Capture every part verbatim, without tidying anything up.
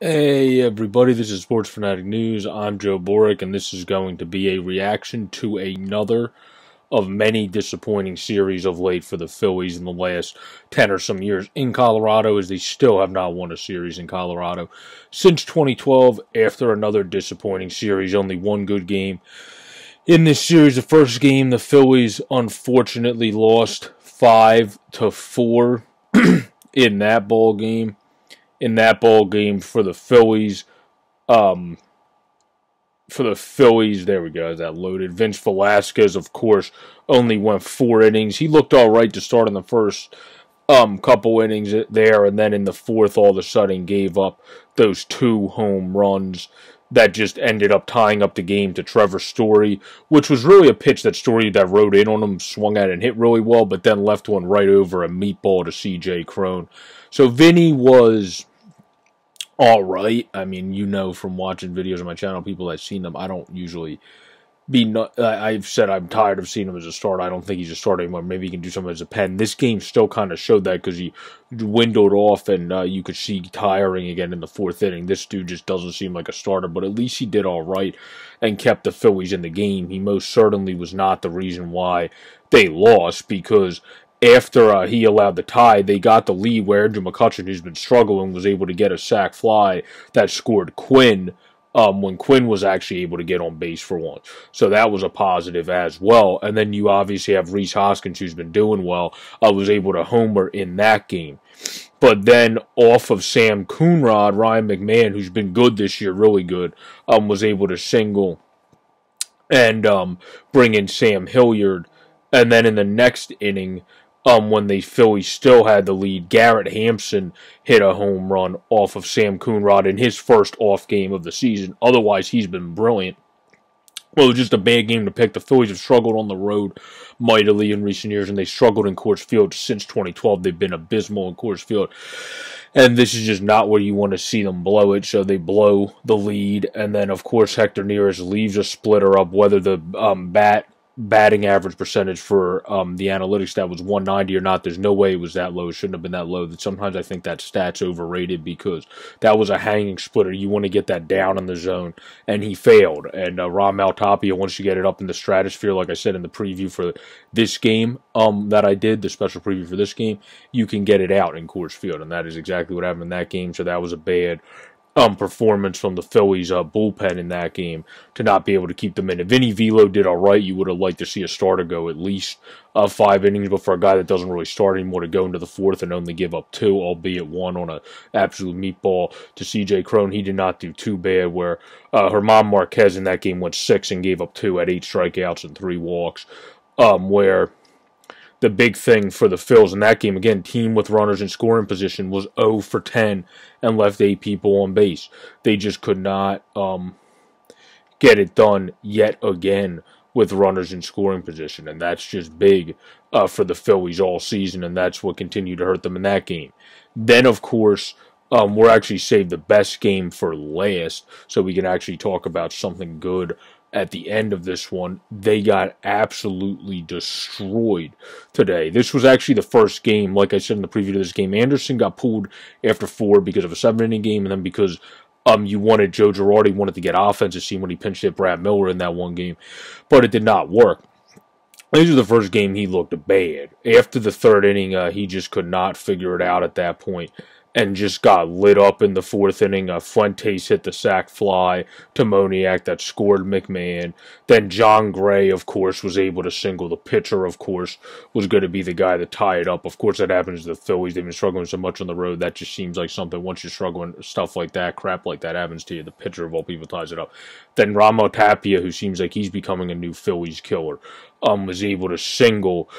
Hey everybody, this is Sports Fanatic News. I'm Joe Borick, and this is going to be a reaction to another of many disappointing series of late for the Phillies in the last ten or some years in Colorado, as they still have not won a series in Colorado since twenty twelve, after another disappointing series, only one good game. In this series, the first game, the Phillies unfortunately lost five to four in that ball game. In that ball game for the Phillies, um, for the Phillies, there we go, that loaded. Vince Velasquez, of course, only went four innings. He looked all right to start in the first um, couple innings there, and then in the fourth, all of a sudden, gave up those two home runs that just ended up tying up the game to Trevor Story, which was really a pitch that Story that rode in on him, swung at and hit really well, but then left one right over a meatball to C J. Cron. So Vinny was all right. I mean, you know from watching videos on my channel, people that have seen them, I don't usually be... Not, I've said I'm tired of seeing him as a starter. I don't think he's a starter anymore. Maybe he can do something as a pen. This game still kind of showed that because he dwindled off and uh, you could see tiring again in the fourth inning. This dude just doesn't seem like a starter, but at least he did all right and kept the Phillies in the game. He most certainly was not the reason why they lost, because after uh, he allowed the tie, they got the lead where Andrew McCutcheon, who's been struggling, was able to get a sac fly that scored Quinn um, when Quinn was actually able to get on base for once. So that was a positive as well. And then you obviously have Rhys Hoskins, who's been doing well, uh, was able to homer in that game. But then off of Sam Coonrod, Ryan McMahon, who's been good this year, really good, um, was able to single and um, bring in Sam Hilliard. And then in the next inning, Um, when the Phillies still had the lead, Garrett Hampson hit a home run off of Sam Coonrod in his first off game of the season. Otherwise, he's been brilliant. Well, it was just a bad game to pick. The Phillies have struggled on the road mightily in recent years, and they struggled in Coors Field since twenty twelve. They've been abysmal in Coors Field, and this is just not where you want to see them blow it. So they blow the lead, and then, of course, Hector Neris leaves a splitter up, whether the um, bat... batting average percentage for um, the analytics that was one ninety or not. There's no way it was that low. It shouldn't have been that low. That sometimes I think that stat's overrated, because that was a hanging splitter. You want to get that down in the zone, and he failed. And uh, Raimel Tapia, once you get it up in the stratosphere, like I said in the preview for this game um, that I did, the special preview for this game, you can get it out in Coors Field, and that is exactly what happened in that game. So that was a bad Um, performance from the Phillies uh, bullpen in that game to not be able to keep them in. If Vinny Velo did all right, you would have liked to see a starter go at least uh, five innings, but for a guy that doesn't really start anymore to go into the fourth and only give up two, albeit one on an absolute meatball to C J. Cron, he did not do too bad, where uh, Germán Márquez in that game went six and gave up two, at eight strikeouts and three walks, um, where the big thing for the Phils in that game, again, team with runners in scoring position, was oh for ten and left eight people on base. They just could not um, get it done yet again with runners in scoring position, and that's just big uh, for the Phillies all season, and that's what continued to hurt them in that game. Then, of course, um, we're actually saved the best game for last, so we can actually talk about something good at the end of this one. They got absolutely destroyed today. This was actually the first game, like I said in the preview to this game, Anderson got pulled after four because of a seven-inning game, and then because um, you wanted Joe Girardi, wanted to get offensive scene when he pinched hit Brad Miller in that one game, but it did not work. This was the first game he looked bad. After the third inning, uh, he just could not figure it out at that point, and just got lit up in the fourth inning. Uh, Fuentes hit the sac fly to Moniak that scored McMahon. Then John Gray, of course, was able to single. The pitcher, of course, was going to be the guy that tied it up. Of course, that happens to the Phillies. They've been struggling so much on the road. That just seems like something. Once you're struggling, stuff like that, crap like that happens to you. The pitcher, of all people, ties it up. Then Raimel Tapia, who seems like he's becoming a new Phillies killer, um, was able to single,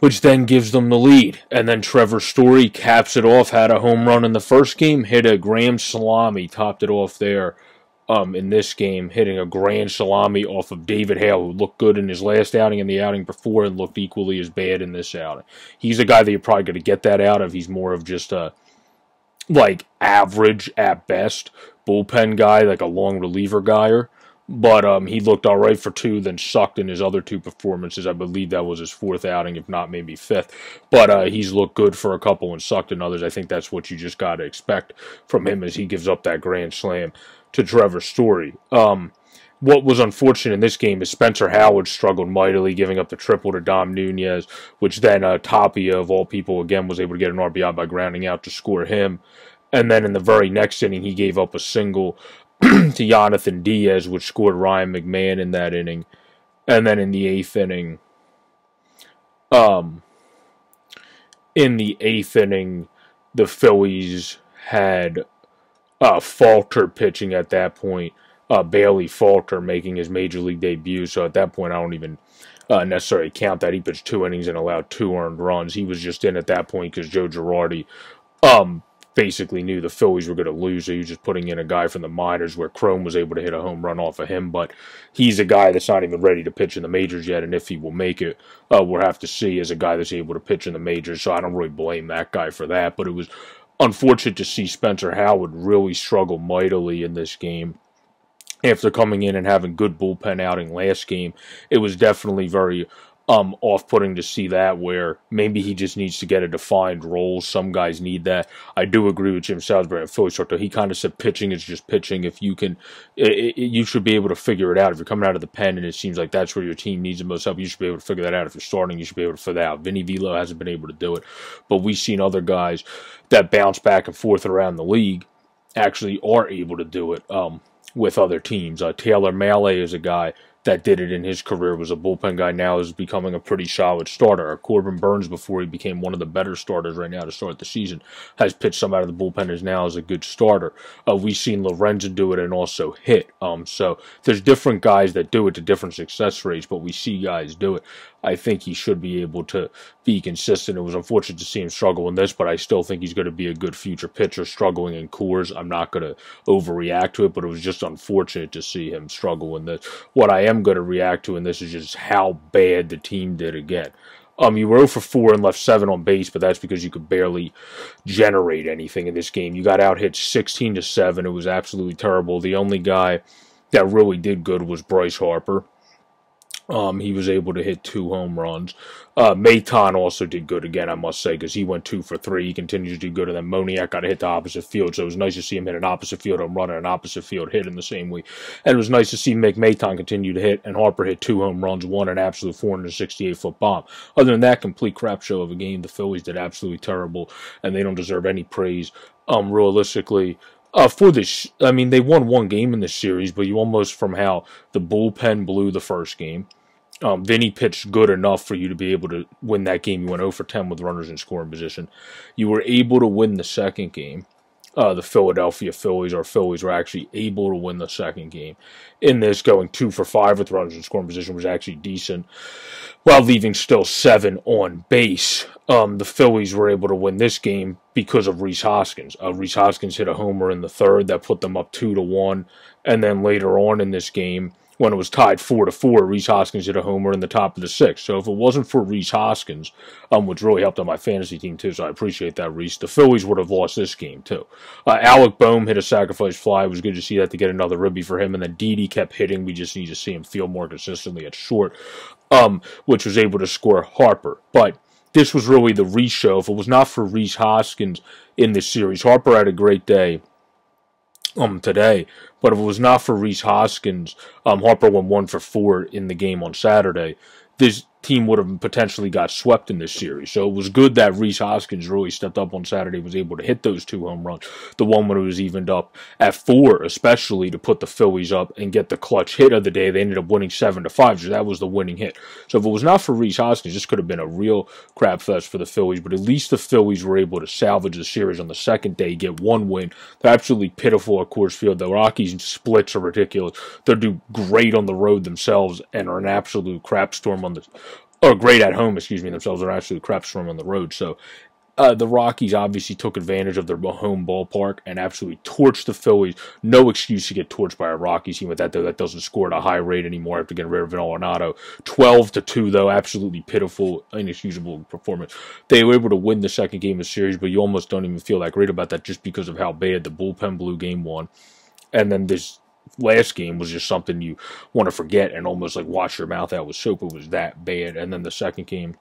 which then gives them the lead. And then Trevor Story caps it off, had a home run in the first game, hit a grand salami, topped it off there um, in this game, hitting a grand salami off of David Hale, who looked good in his last outing and the outing before and looked equally as bad in this outing. He's a guy that you're probably going to get that out of. He's more of just a, like, average at best bullpen guy, like a long reliever guy, or But um, he looked all right for two, then sucked in his other two performances. I believe that was his fourth outing, if not maybe fifth. But uh, he's looked good for a couple and sucked in others. I think that's what you just got to expect from him as he gives up that grand slam to Trevor Story. Um, what was unfortunate in this game is Spencer Howard struggled mightily, giving up the triple to Dom Nunez, which then uh, Tapia, of all people, again was able to get an R B I by grounding out to score him. And then in the very next inning, he gave up a single to Jonathan Diaz, which scored Ryan McMahon in that inning. And then in the eighth inning, um, in the eighth inning, the Phillies had uh, Falter pitching at that point, uh, Bailey Falter making his Major League debut. So at that point, I don't even uh, necessarily count that. He pitched two innings and allowed two earned runs. He was just in at that point because Joe Girardi um, basically knew the Phillies were going to lose, so he was just putting in a guy from the minors where Cron was able to hit a home run off of him, but he's a guy that's not even ready to pitch in the majors yet, and if he will make it, uh, we'll have to see as a guy that's able to pitch in the majors, so I don't really blame that guy for that, but it was unfortunate to see Spencer Howard really struggle mightily in this game. After coming in and having good bullpen outing last game, it was definitely very Um, off-putting to see that, where maybe he just needs to get a defined role. Some guys need that. I do agree with Jim Salisbury at Philly Circle. He kind of said pitching is just pitching. If you can, it, it, you should be able to figure it out. If you're coming out of the pen and it seems like that's where your team needs the most help, you should be able to figure that out. If you're starting, you should be able to figure that out. Vinny Velo hasn't been able to do it, but we've seen other guys that bounce back and forth around the league actually are able to do it um, with other teams. Uh, Taylor Mallee is a guy that did it in his career, was a bullpen guy, now is becoming a pretty solid starter. Corbin Burns, before he became one of the better starters right now to start the season, has pitched some out of the bullpen and now is a good starter. Uh, we've seen Lorenzen do it and also hit. Um, so there's different guys that do it to different success rates, but we see guys do it. I think he should be able to be consistent. It was unfortunate to see him struggle in this, but I still think he's going to be a good future pitcher. Struggling in Coors, I'm not going to overreact to it, but it was just unfortunate to see him struggle in this. What I am I'm going to react to, and this is just how bad the team did again. Um, you were oh for four and left seven on base, but that's because you could barely generate anything in this game. You got out hit sixteen to seven. It was absolutely terrible. The only guy that really did good was Bryce Harper. Um, he was able to hit two home runs. Uh, Maton also did good again, I must say, because he went two for three. He continues to do good, and then Moniak got to hit the opposite field, so it was nice to see him hit an opposite field home run and an opposite field hit in the same week. And it was nice to see Mick Maton continue to hit, and Harper hit two home runs, one an absolute four hundred sixty-eight foot bomb. Other than that, complete crap show of a game. The Phillies did absolutely terrible, and they don't deserve any praise. Um, realistically, Uh, for this, I mean, they won one game in this series, but you almost, from how the bullpen blew the first game, um, Vinny pitched good enough for you to be able to win that game. You went oh for ten with runners in scoring position. You were able to win the second game. Uh, the Philadelphia Phillies, or Phillies, were actually able to win the second game. In this, going two for five with runners in scoring position was actually decent, while leaving still seven on base. Um, the Phillies were able to win this game because of Rhys Hoskins. Uh, Rhys Hoskins hit a homer in the third that put them up two to one, and then later on in this game, when it was tied four to four, Rhys Hoskins hit a homer in the top of the sixth. So if it wasn't for Rhys Hoskins, um, which really helped on my fantasy team too, so I appreciate that, Rhys, the Phillies would have lost this game too. Uh, Alec Bohm hit a sacrifice fly. It was good to see that, to get another ribby for him. And then Didi kept hitting. We just need to see him feel more consistently at short, um, which was able to score Harper. But this was really the Rhys show. If it was not for Rhys Hoskins in this series, Harper had a great day um today, but if it was not for Rhys Hoskins, um Harper went one for four in the game on Saturday, this team would have potentially got swept in this series. So it was good that Rhys Hoskins really stepped up on Saturday, was able to hit those two home runs, the one when it was evened up at four, especially to put the Phillies up and get the clutch hit of the day. They ended up winning seven to five, so that was the winning hit. So if it was not for Rhys Hoskins, this could have been a real crap fest for the Phillies, but at least the Phillies were able to salvage the series on the second day, get one win. They're absolutely pitiful at Coors Field. The Rockies splits are ridiculous. They do great on the road themselves and are an absolute crap storm on the Or great at home, excuse me, themselves are absolute crap storm on the road. So uh, the Rockies obviously took advantage of their home ballpark and absolutely torched the Phillies. No excuse to get torched by a Rockies team with that, though. That doesn't score at a high rate anymore after getting rid of an Arenado. twelve to two, though, absolutely pitiful, inexcusable performance. They were able to win the second game of the series, but you almost don't even feel that great about that just because of how bad the bullpen blue game one. And then this last game was just something you want to forget and almost like wash your mouth out with soap. It was that bad. And then the second game,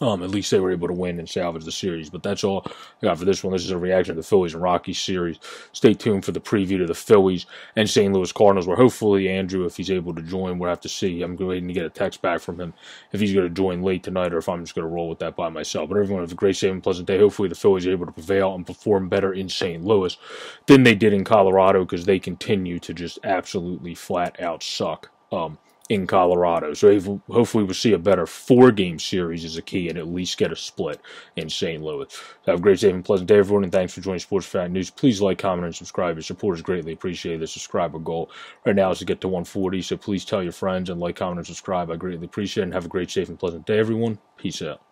Um, at least they were able to win and salvage the series. But that's all I got for this one. This is a reaction to the Phillies and Rockies series. Stay tuned for the preview to the Phillies and Saint Louis Cardinals, where hopefully Andrew, if he's able to join, we'll have to see. I'm waiting to get a text back from him if he's going to join late tonight or if I'm just going to roll with that by myself. But everyone have a great, safe, and pleasant day. Hopefully the Phillies are able to prevail and perform better in Saint Louis than they did in Colorado, because they continue to just absolutely flat-out suck. Um... in Colorado. So hopefully we'll see a better four-game series as a key and at least get a split in Saint Louis. Have a great, safe, and pleasant day, everyone, and thanks for joining Sports Fact News. Please like, comment, and subscribe. Your support is greatly appreciated. The subscriber goal right now is to get to one forty, so please tell your friends and like, comment, and subscribe. I greatly appreciate it, and have a great, safe, and pleasant day, everyone. Peace out.